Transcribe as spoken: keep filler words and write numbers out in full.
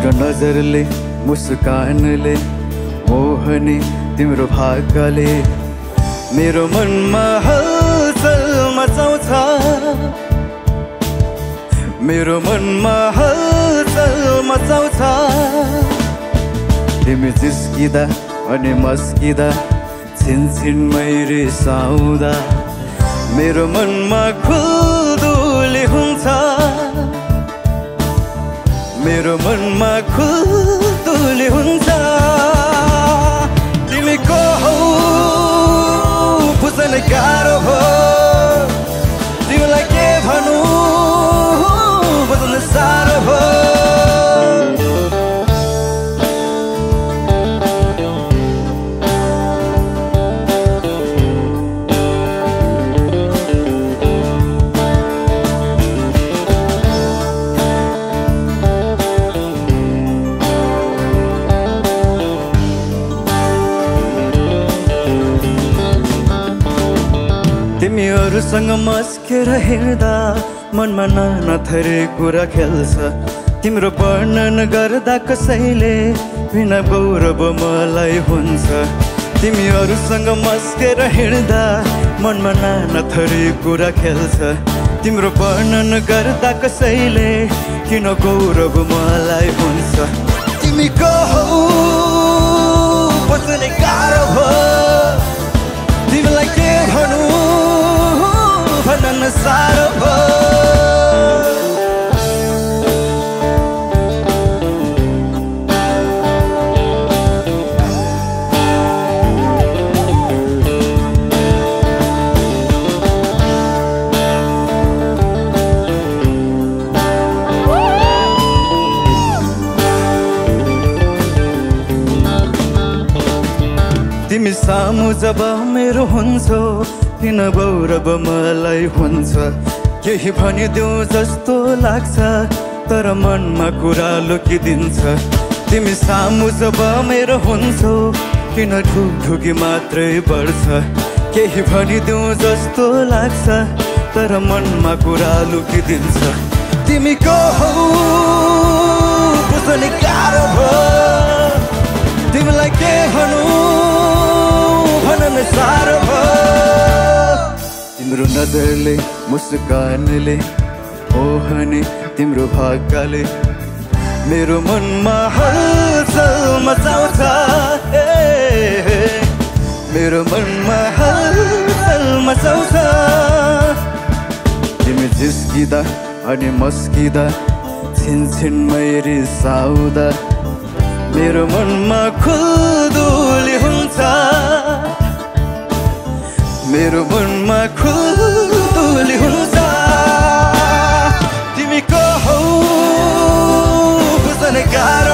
तिम्रो नजर ले मुस्कान ले मोहनी तिम्रो भाकाले मेरो मनमा हलचल मचाउँछ मेरो मनमा हलचल मचाउँछ तिमी जिस्किँदा अनि मस्किँदा छिनछिनमै रिसाउँदा मेरो मनमा खुल्दुली हुन्छ मेरो मनमा खुल्दुली हुन्छ तिमी को हौ बुझ्न गाह्रो हो तिमीलाई के भनौँ बुझ्न साह्रो हो तिमीहरूसँग मस्केर हिँड्दा मनमा नाना थरी कुरा खेल्छ तिम्रो वर्णन गर्दा कसैले बिना गौरव मलाई हुन्छ तिमीहरूसँग मस्केर हिँड्दा मनमा नाना थरी कुरा खेल्छ तिम्रो वर्णन गर्दा कसैले किन गौरव मलाई हुन्छ तिमी को हौ बुझ्न गाह्रो हो तिमीलाई के भनौँ भन्न साह्रो हो तिमी सामु जब मेरो हुन्छौ किन गौरव मलाई हुन्छ केही भनिदेऊ जस्तो लाग्छ तर मनमा कुरा लुकिदिन्छ तिमी सामु जब मेरो हुन्छौ किन ढुकढुकी मात्रै बढ्छ केही भनिदेऊ जस्तो लाग्छ तर मनमा कुरा लुकिदिन्छ तिमी को हौ बुझ्न गाह्रो हो तिमीलाई के भनौँ भन्न साह्रो हो तिम्रो नजरले मुस्कानले ओहनी तिम्रो भाकाले मेरो मनमा हलचल मचाउँछ मेरो मनमा हलचल मचाउँछ तिमी जिस्किँदा अनि मस्किँदा छिनछिनमै रिसाउँदा मेरो मनमा खुल्दुली हुन्छ मेरो मनमा खुल्दुली हुन्छ तिमी को हौ बुझ्न गाह्रो